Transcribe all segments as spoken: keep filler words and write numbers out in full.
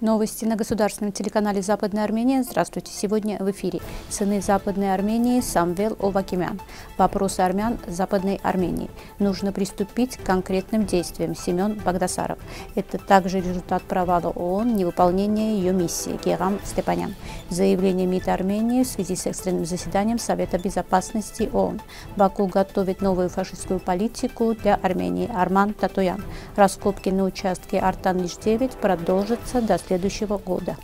Новости на государственном телеканале «Западная Армения». Здравствуйте. Сегодня в эфире сыны Западной Армении Самвел Овакимян. Вопросы армян Западной Армении. Нужно приступить к конкретным действиям. Семен Багдасаров. Это также результат провала ООН, невыполнения ее миссии. Гегам Степанян. Заявление МИД Армении в связи с экстренным заседанием Совета Безопасности ООН. Баку готовит новую фашистскую политику для Армении. Арман Татоян. Раскопки на участке Артаниш девять продолжатся до следующего года.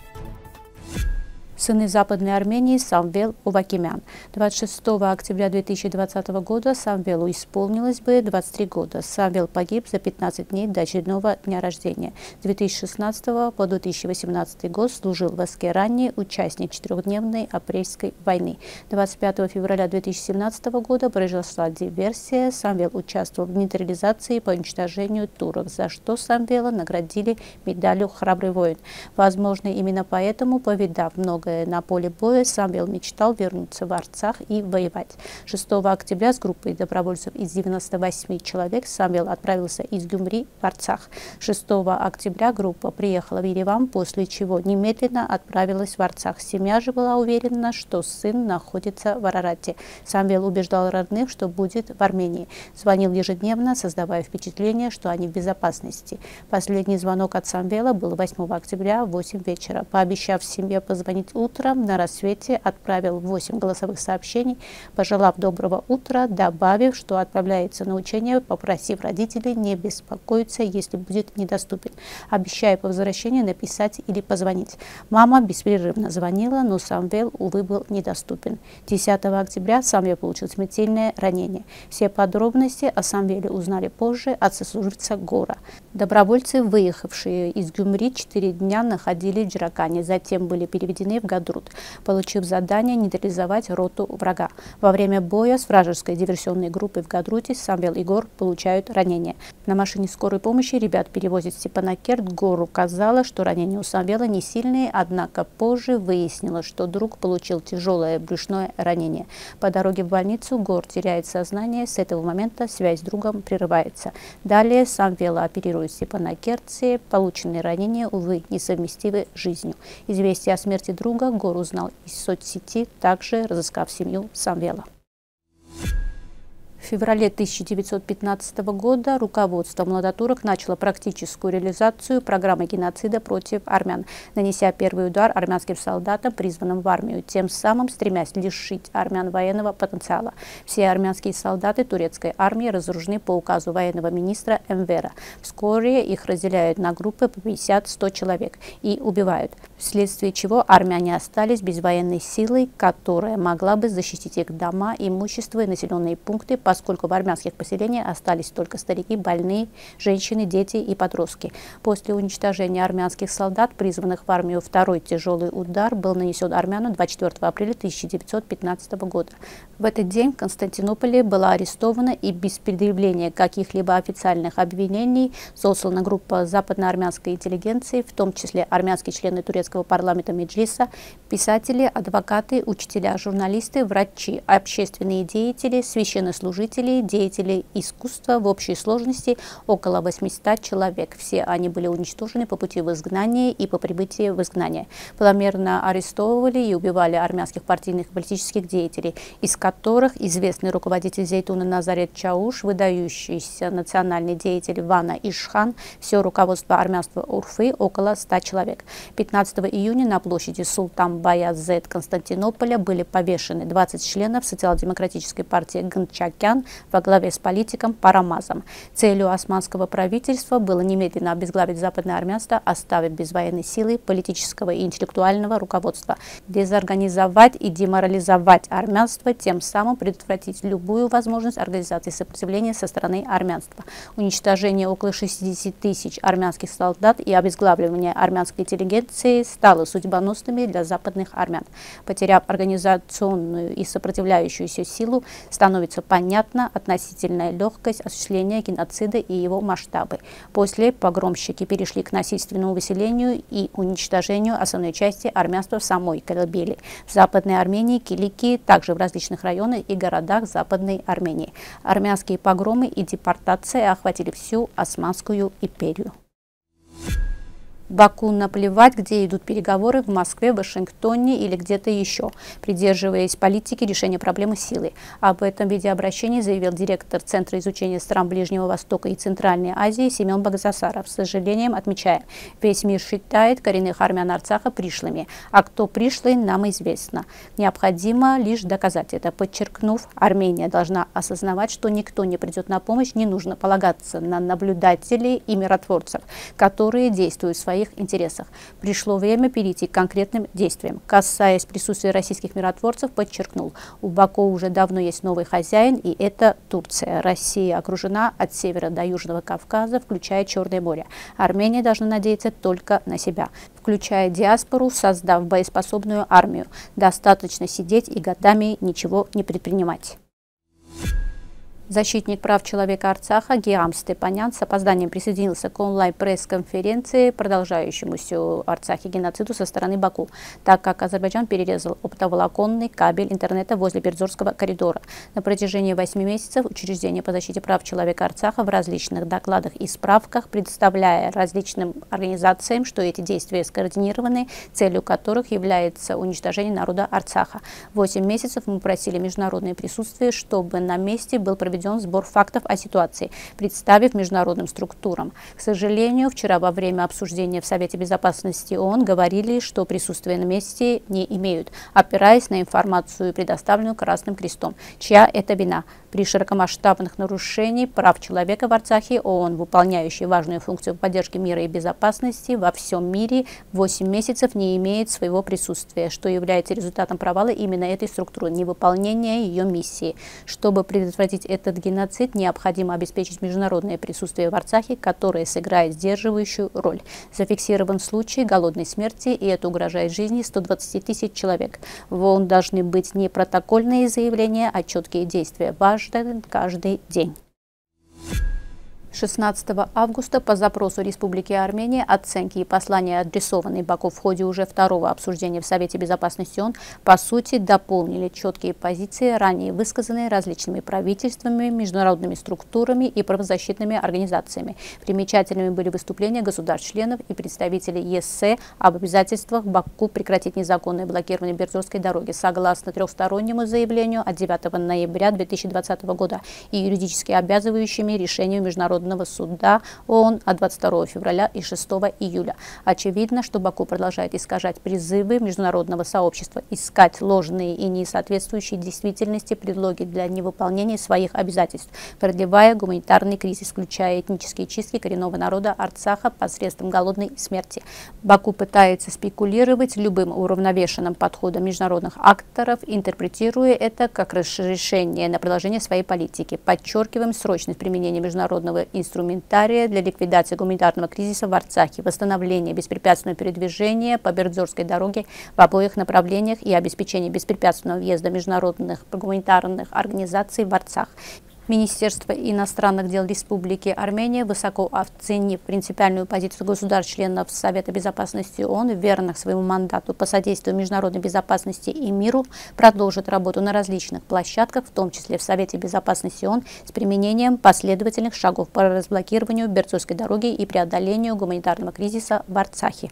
Сыны Западной Армении Самвел Овакимян. двадцать шестого октября две тысячи двадцатого года Самвелу исполнилось бы двадцать три года. Самвел погиб за пятнадцать дней до очередного дня рождения. С две тысячи шестнадцатого по две тысячи восемнадцатый год служил в Аскеране, участник четырехдневной апрельской войны. двадцать пятого февраля две тысячи семнадцатого года произошла диверсия. Самвел участвовал в нейтрализации по уничтожению турок, за что Самвела наградили медалью «Храбрый воин». Возможно, именно поэтому, повидав много на поле боя, Самвел мечтал вернуться в Арцах и воевать. шестого октября с группой добровольцев из девяноста восьми человек Самвел отправился из Гюмри в Арцах. шестого октября группа приехала в Ереван, после чего немедленно отправилась в Арцах. Семья же была уверена, что сын находится в Арарате. Самвел убеждал родных, что будет в Армении. Звонил ежедневно, создавая впечатление, что они в безопасности. Последний звонок от Самвела был восьмого октября в восемь вечера. Пообещав семье позвонить утром, на рассвете отправил восемь голосовых сообщений, пожелав доброго утра, добавив, что отправляется на учение, попросив родителей не беспокоиться, если будет недоступен, обещая по возвращении написать или позвонить. Мама беспрерывно звонила, но Самвел, увы, был недоступен. десятого октября Самвел получил смертельное ранение. Все подробности о Самвеле узнали позже от сослуживца Гора. Добровольцы, выехавшие из Гюмри, четыре дня находили в Джеракане, затем были переведены в Гадрут, получив задание нейтрализовать роту врага. Во время боя с вражеской диверсионной группой в Гадруте Самвел и Гор получают ранения. На машине скорой помощи ребят перевозят в Степанакерт. Гору казалось, что ранения у Самвела не сильные, однако позже выяснилось, что друг получил тяжелое брюшное ранение. По дороге в больницу Гор теряет сознание. С этого момента связь с другом прерывается. Далее Самвела оперирует Степанакерте, полученные ранения, увы, несовместимы с жизнью. Известие о смерти друга Гор узнал из соцсети, также разыскав семью Самвела. В феврале тысяча девятьсот пятнадцатого года руководство младотурок начало практическую реализацию программы геноцида против армян, нанеся первый удар армянским солдатам, призванным в армию, тем самым стремясь лишить армян военного потенциала. Все армянские солдаты турецкой армии разоружены по указу военного министра Эмвера. Вскоре их разделяют на группы по пятьдесят — сто человек и убивают, вследствие чего армяне остались без военной силы, которая могла бы защитить их дома, имущество и населенные пункты, по поскольку в армянских поселениях остались только старики, больные, женщины, дети и подростки. После уничтожения армянских солдат, призванных в армию, второй тяжелый удар был нанесен армянам двадцать четвёртого апреля тысяча девятьсот пятнадцатого года. В этот день в Константинополе была арестована и без предъявления каких-либо официальных обвинений сослана группа западноармянской интеллигенции, в том числе армянские члены турецкого парламента Меджлиса, писатели, адвокаты, учителя, журналисты, врачи, общественные деятели, священнослужители, деятелей искусства, в общей сложности около восьмисот человек. Все они были уничтожены по пути в изгнание и по прибытии в изгнание. Планомерно арестовывали и убивали армянских партийных и политических деятелей, из которых известный руководитель Зейтуна Назарет Чауш, выдающийся национальный деятель Вана Ишхан, все руководство армянства Урфы, около ста человек. пятнадцатого июня на площади Султан Баязет Константинополя были повешены двадцать членов социал-демократической партии Гнчакян во главе с политиком Парамазом. Целью османского правительства было немедленно обезглавить западное армянство, оставив без военной силы, политического и интеллектуального руководства, дезорганизовать и деморализовать армянство, тем самым предотвратить любую возможность организации сопротивления со стороны армянства. Уничтожение около шестидесяти тысяч армянских солдат и обезглавливание армянской интеллигенции стало судьбоносными для западных армян. Потеряв организационную и сопротивляющуюся силу, становится понятно относительная легкость осуществления геноцида и его масштабы. После погромщики перешли к насильственному выселению и уничтожению основной части армянства в самой Карабели, в Западной Армении, Киликии, также в различных районах и городах Западной Армении. Армянские погромы и депортации охватили всю Османскую империю. Баку наплевать, где идут переговоры, в Москве, в Вашингтоне или где-то еще, придерживаясь политики решения проблемы силой. Об этом видеообращении заявил директор Центра изучения стран Ближнего Востока и Центральной Азии Семен Багдасаров, с сожалением отмечая: весь мир считает коренных армян Арцаха пришлыми, а кто пришлый, нам известно. Необходимо лишь доказать это, подчеркнув, Армения должна осознавать, что никто не придет на помощь, не нужно полагаться на наблюдателей и миротворцев, которые действуют в своей их интересах. Пришло время перейти к конкретным действиям. Касаясь присутствия российских миротворцев, подчеркнул, у Баку уже давно есть новый хозяин, и это Турция. Россия окружена от севера до Южного Кавказа, включая Черное море. Армения должна надеяться только на себя, включая диаспору, создав боеспособную армию. Достаточно сидеть и годами ничего не предпринимать. Защитник прав человека Арцаха Гегам Степанян с опозданием присоединился к онлайн-пресс-конференции, продолжающемуся в Арцахе геноциду со стороны Баку, так как Азербайджан перерезал оптоволоконный кабель интернета возле Бердзорского коридора. На протяжении восьми месяцев учреждение по защите прав человека Арцаха в различных докладах и справках, представляя различным организациям, что эти действия скоординированы, целью которых является уничтожение народа Арцаха. Восемь месяцев мы просили международное присутствие, чтобы на месте был проведен сбор фактов о ситуации, представив международным структурам. К сожалению, вчера во время обсуждения в Совете Безопасности ООН говорили, что присутствия на месте не имеют, опираясь на информацию, предоставленную Красным Крестом. Чья это вина? При широкомасштабных нарушениях прав человека в Арцахе ООН, выполняющий важную функцию поддержки мира и безопасности во всем мире, восемь месяцев не имеет своего присутствия, что является результатом провала именно этой структуры, невыполнения ее миссии. Чтобы предотвратить этот геноцид, необходимо обеспечить международное присутствие в Арцахе, которое сыграет сдерживающую роль. Зафиксирован случай голодной смерти, и это угрожает жизни ста двадцати тысяч человек. В ООН должны быть не протокольные заявления, а четкие действия. Важно каждый день. шестнадцатого августа по запросу Республики Армения оценки и послания, адресованные Баку в ходе уже второго обсуждения в Совете Безопасности ООН, по сути дополнили четкие позиции, ранее высказанные различными правительствами, международными структурами и правозащитными организациями. Примечательными были выступления государств-членов и представителей ЕС об обязательствах Баку прекратить незаконное блокирование Бердзорской дороги согласно трехстороннему заявлению от девятого ноября две тысячи двадцатого года и юридически обязывающими решению международного суда ООН от двадцать второго февраля и шестого июля. Очевидно, что Баку продолжает искажать призывы международного сообщества, искать ложные и несоответствующие действительности предлоги для невыполнения своих обязательств, продлевая гуманитарный кризис, включая этнические чистки коренного народа Арцаха посредством голодной смерти. Баку пытается спекулировать любым уравновешенным подходом международных акторов, интерпретируя это как разрешение на продолжение своей политики. Подчеркиваем срочность применения международного инструментария для ликвидации гуманитарного кризиса в Арцахе, восстановления беспрепятственного передвижения по Бердзорской дороге в обоих направлениях и обеспечения беспрепятственного въезда международных гуманитарных организаций в Арцах. Министерство иностранных дел Республики Армения, высоко оценив принципиальную позицию государств-членов Совета Безопасности ООН, верных своему мандату по содействию международной безопасности и миру, продолжит работу на различных площадках, в том числе в Совете Безопасности ООН, с применением последовательных шагов по разблокированию Бердзорской дороги и преодолению гуманитарного кризиса в Арцахе.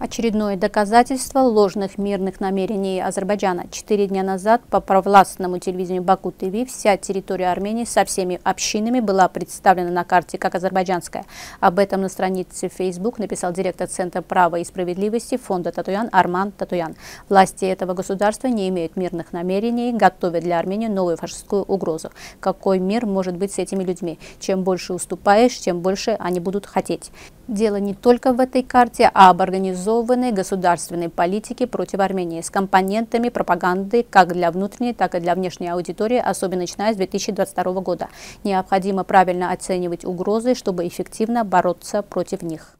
Очередное доказательство ложных мирных намерений Азербайджана. Четыре дня назад по провластному телевидению Баку-ТВ вся территория Армении со всеми общинами была представлена на карте как азербайджанская. Об этом на странице Facebook написал директор Центра права и справедливости фонда Татоян Арман Татоян. Власти этого государства не имеют мирных намерений, готовят для Армении новую фашистскую угрозу. Какой мир может быть с этими людьми? Чем больше уступаешь, тем больше они будут хотеть. Дело не только в этой карте, а об организованной государственной политике против Армении с компонентами пропаганды как для внутренней, так и для внешней аудитории, особенно начиная с две тысячи двадцать второго года. Необходимо правильно оценивать угрозы, чтобы эффективно бороться против них.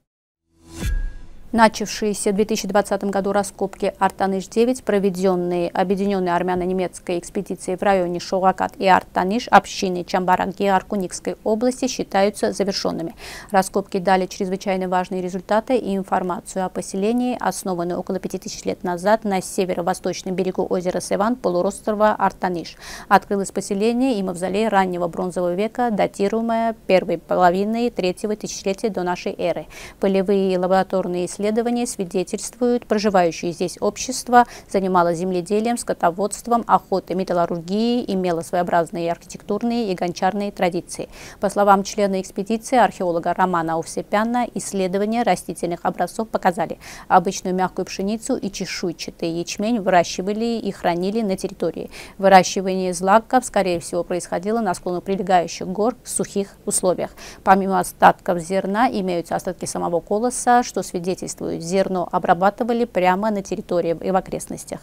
Начавшиеся в две тысячи двадцатом году раскопки Артаныш девять, проведенные объединенной армяно-немецкой экспедицией в районе Шолакат и Артаниш общины Чамбарак Георгуникской области, считаются завершенными. Раскопки дали чрезвычайно важные результаты и информацию о поселении, основанной около пяти тысяч лет назад на северо-восточном берегу озера Севан полуострова Артаниш. Открылось поселение и мавзолей раннего бронзового века, датируемое первой половиной третьего тысячелетия до нашей эры. Полевые и лабораторные исследования Исследования свидетельствуют, проживающее здесь общество занималось земледелием, скотоводством, охотой, металлургией, имело своеобразные архитектурные и гончарные традиции. По словам члена экспедиции, археолога Романа Овсепяна, исследования растительных образцов показали: обычную мягкую пшеницу и чешуйчатый ячмень выращивали и хранили на территории. Выращивание злаков, скорее всего, происходило на склонах прилегающих гор в сухих условиях. Помимо остатков зерна имеются остатки самого колоса, что свидетельствует, зерно обрабатывали прямо на территории и в окрестностях.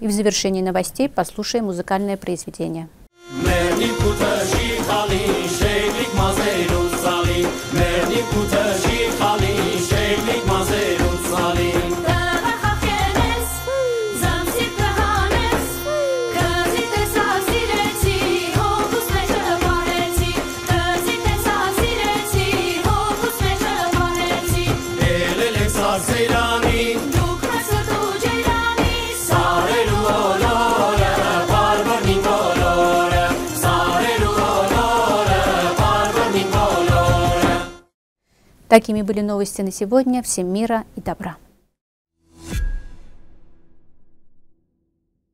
И в завершении новостей послушаем музыкальное произведение. Такими были новости на сегодня. Всем мира и добра.